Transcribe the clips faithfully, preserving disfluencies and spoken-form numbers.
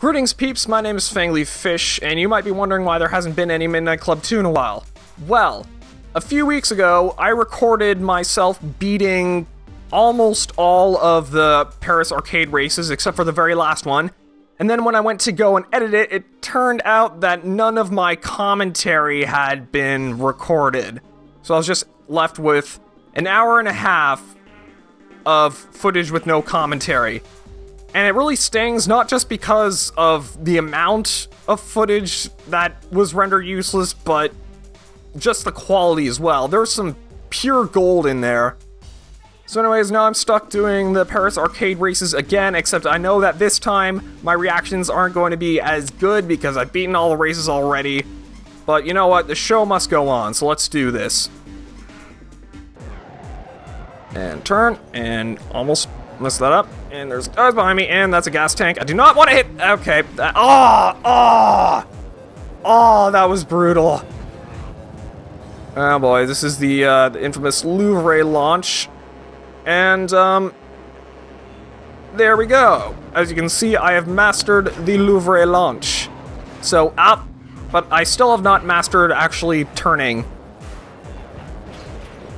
Greetings peeps, my name is Fangly Fish, and you might be wondering why there hasn't been any Midnight Club two in a while. Well, a few weeks ago, I recorded myself beating almost all of the Paris Arcade races, except for the very last one, and then when I went to go and edit it, it turned out that none of my commentary had been recorded. So I was just left with an hour and a half of footage with no commentary. And it really stings, not just because of the amount of footage that was rendered useless, but just the quality as well. There's some pure gold in there. So anyways, now I'm stuck doing the Paris Arcade races again, except I know that this time my reactions aren't going to be as good because I've beaten all the races already. But you know what? The show must go on, so let's do this. And turn, and almost messed that up. And there's guys behind me, and that's a gas tank. I do not want to hit. Okay. Oh, oh, oh, that was brutal. Oh boy, this is the, uh, the infamous Louvre launch. And, um, there we go. As you can see, I have mastered the Louvre launch. So up, but I still have not mastered actually turning.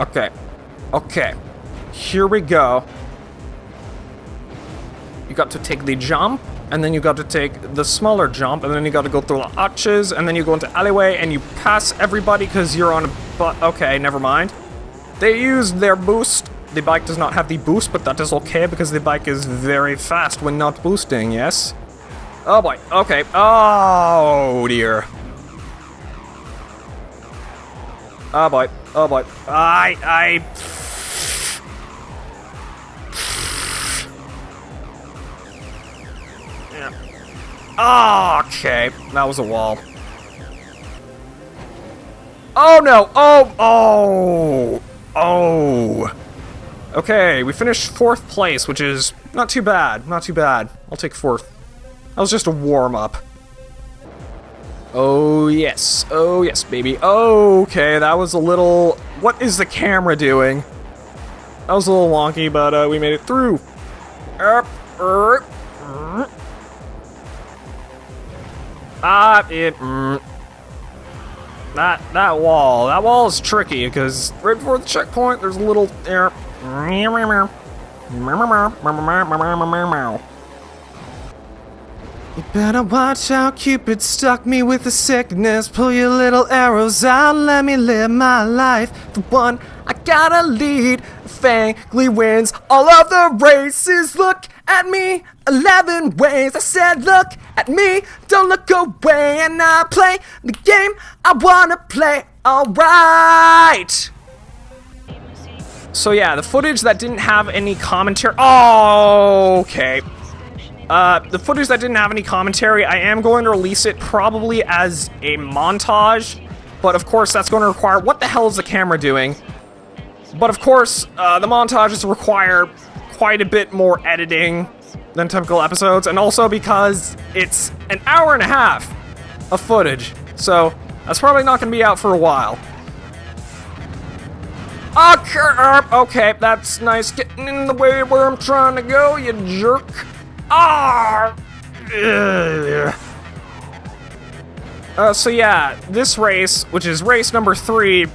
Okay. Okay. Here we go. You got to take the jump, and then you got to take the smaller jump, and then you got to go through the arches, and then you go into alleyway, and you pass everybody because you're on a but. Okay, never mind. They used their boost. The bike does not have the boost, but that is okay because the bike is very fast when not boosting. Yes. Oh boy. Okay. Oh dear. Oh boy. Oh boy. I. I. Oh, okay, that was a wall. Oh no! Oh, oh, oh. Okay, we finished fourth place, which is not too bad. Not too bad. I'll take fourth. That was just a warm up. Oh yes. Oh yes, baby. Oh, okay, that was a little. What is the camera doing? That was a little wonky, but uh, we made it through. Erp, erp. Ah, it. Mm, that that wall, that wall is tricky because right before the checkpoint, there's a little. Er, you better watch out, Cupid stuck me with a sickness. Pull your little arrows out, let me live my life. The one I gotta lead, Fangly wins all of the races. Look at me, eleven ways. I said, look at me, don't look away, and I play the game I wanna play. All right. So yeah, the footage that didn't have any commentary. Oh, okay. Uh, the footage that didn't have any commentary, I am going to release it probably as a montage, but of course that's going to require. What the hell is the camera doing? But of course, uh, the montages require quite a bit more editing than typical episodes, and also because it's an hour and a half of footage, so that's probably not going to be out for a while. Okay, that's nice. Getting in the way where I'm trying to go, you jerk. Ah. Uh, so yeah, this race, which is race number three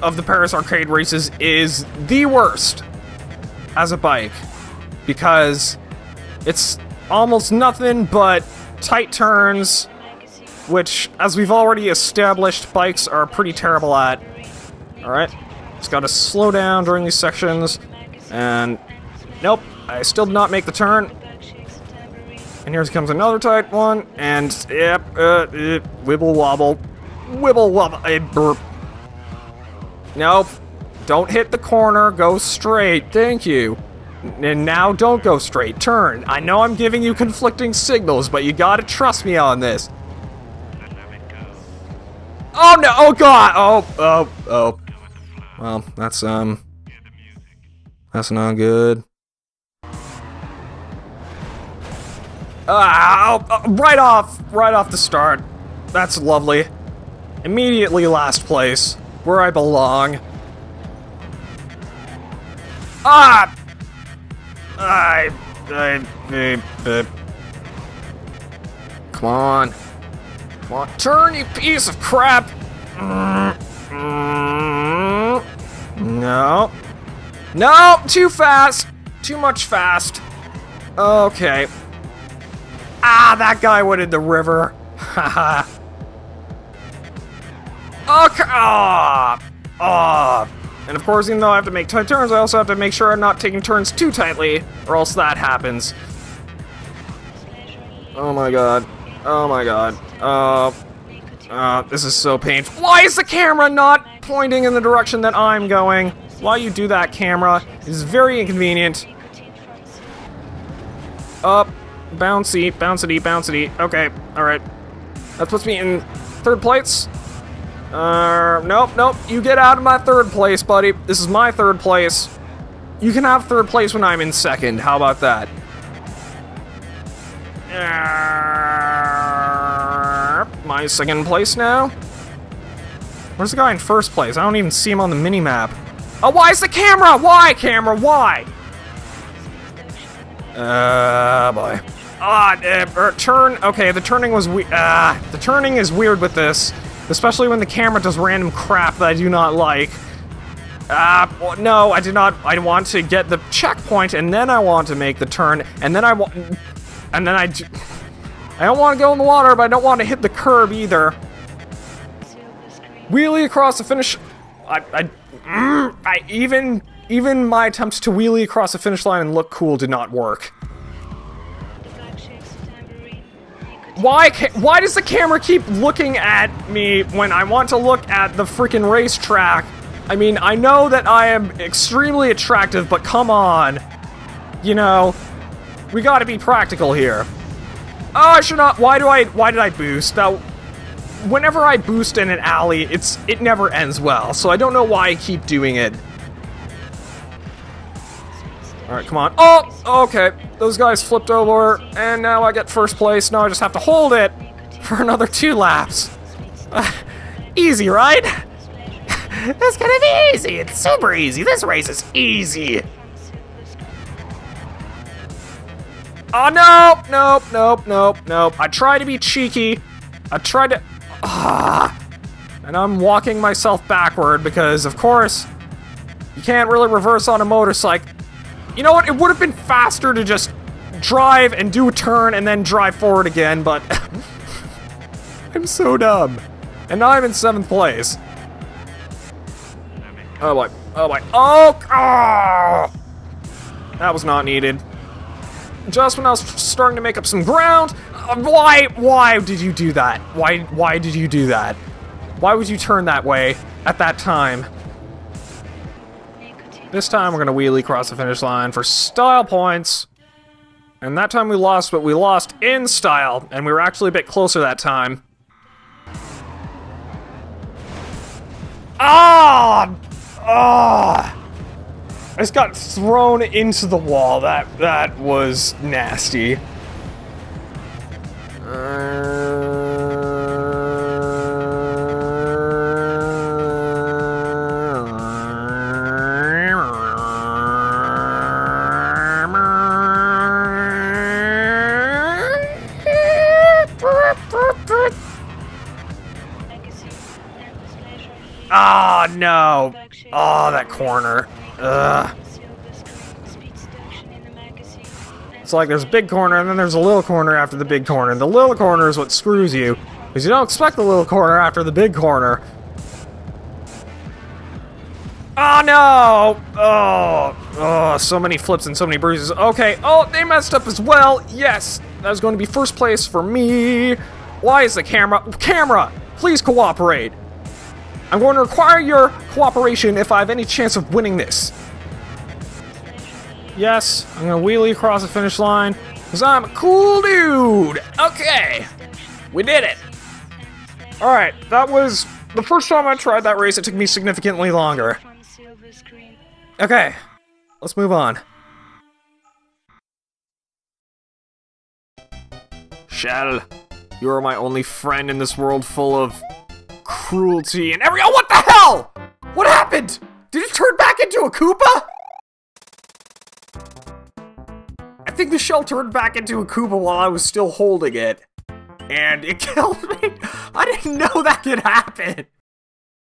of the Paris Arcade races, is the worst as a bike because it's almost nothing but tight turns, which, as we've already established, bikes are pretty terrible at. Alright, just gotta slow down during these sections, and nope, I still did not make the turn. And here comes another tight one, and yep, uh, uh, wibble wobble, wibble wobble, a burp. Nope. Don't hit the corner. Go straight. Thank you. And now don't go straight. Turn. I know I'm giving you conflicting signals, but you gotta trust me on this. Oh no! Oh god! Oh, oh, oh. Well, that's, um... that's not good. Ah! Oh, oh, right off! Right off the start. That's lovely. Immediately last place. Where I belong. Ah! I... I... I... Come on. Come on. Turn, you piece of crap! No. No! Too fast! Too much fast. Okay. Ah, that guy went in the river. Haha. Okay. Ah. Oh. Ah. Oh. And of course, even though I have to make tight turns, I also have to make sure I'm not taking turns too tightly, or else that happens. Oh my god. Oh my god. Uh, uh, this is so painful. Why is the camera not pointing in the direction that I'm going? Why you do that, camera? It is very inconvenient. Up. Bouncy, bouncity, bouncity. Okay, alright. That puts me in third place. Uh, nope, nope, you get out of my third place, buddy. This is my third place. You can have third place when I'm in second. How about that? Uh, my second place now? Where's the guy in first place? I don't even see him on the mini-map. Oh, why is the camera? Why, camera? Why? Uh, boy. Ah, uh, uh, turn. Okay, the turning was we- Ah, uh, the turning is weird with this. Especially when the camera does random crap that I do not like. Ah, uh, well, no, I did not. I want to get the checkpoint, and then I want to make the turn, and then I want, and then I. Do I don't want to go in the water, but I don't want to hit the curb either. Wheelie across the finish. I, I, mm, I even, even my attempts to wheelie across the finish line and look cool did not work. Why ca- why does the camera keep looking at me when I want to look at the freaking racetrack? I mean, I know that I am extremely attractive, but come on. You know, we gotta be practical here. Oh, I should not- why do I- why did I boost? Now, whenever I boost in an alley, it's- it never ends well, so I don't know why I keep doing it. Alright, come on. Oh! Okay. Those guys flipped over, and now I get first place. Now I just have to hold it for another two laps. Uh, easy, right? That's gonna be easy. It's super easy. This race is easy. Oh, no! Nope, nope, nope, nope. I try to be cheeky. I tried to... Uh, and I'm walking myself backward because, of course, you can't really reverse on a motorcycle. You know what, it would have been faster to just drive and do a turn and then drive forward again, but... I'm so dumb. And now I'm in seventh place. Oh boy, oh boy, oh, oh! That was not needed. Just when I was starting to make up some ground, uh, why, why did you do that? Why, why did you do that? Why would you turn that way at that time? This time, we're going to wheelie across the finish line for style points. And that time we lost, but we lost in style. And we were actually a bit closer that time. Ah! Ah! I just got thrown into the wall. That, that was nasty. Uh... Oh, no. Oh, that corner. Ugh. It's like there's a big corner, and then there's a little corner after the big corner. The little corner is what screws you, because you don't expect the little corner after the big corner. Oh, no. Oh, oh, so many flips and so many bruises. Okay. Oh, they messed up as well. Yes. That was going to be first place for me. Why is the camera? Camera, please cooperate. I'm going to require your cooperation if I have any chance of winning this. Yes, I'm going to wheelie across the finish line, because I'm a cool dude! Okay, we did it! Alright, that was the first time I tried that race. It took me significantly longer. Okay, let's move on. Shell, you are my only friend in this world full of... cruelty and every- Oh, what the hell?! What happened?! Did it turn back into a Koopa?! I think the shell turned back into a Koopa while I was still holding it. and it killed me. I didn't know that could happen.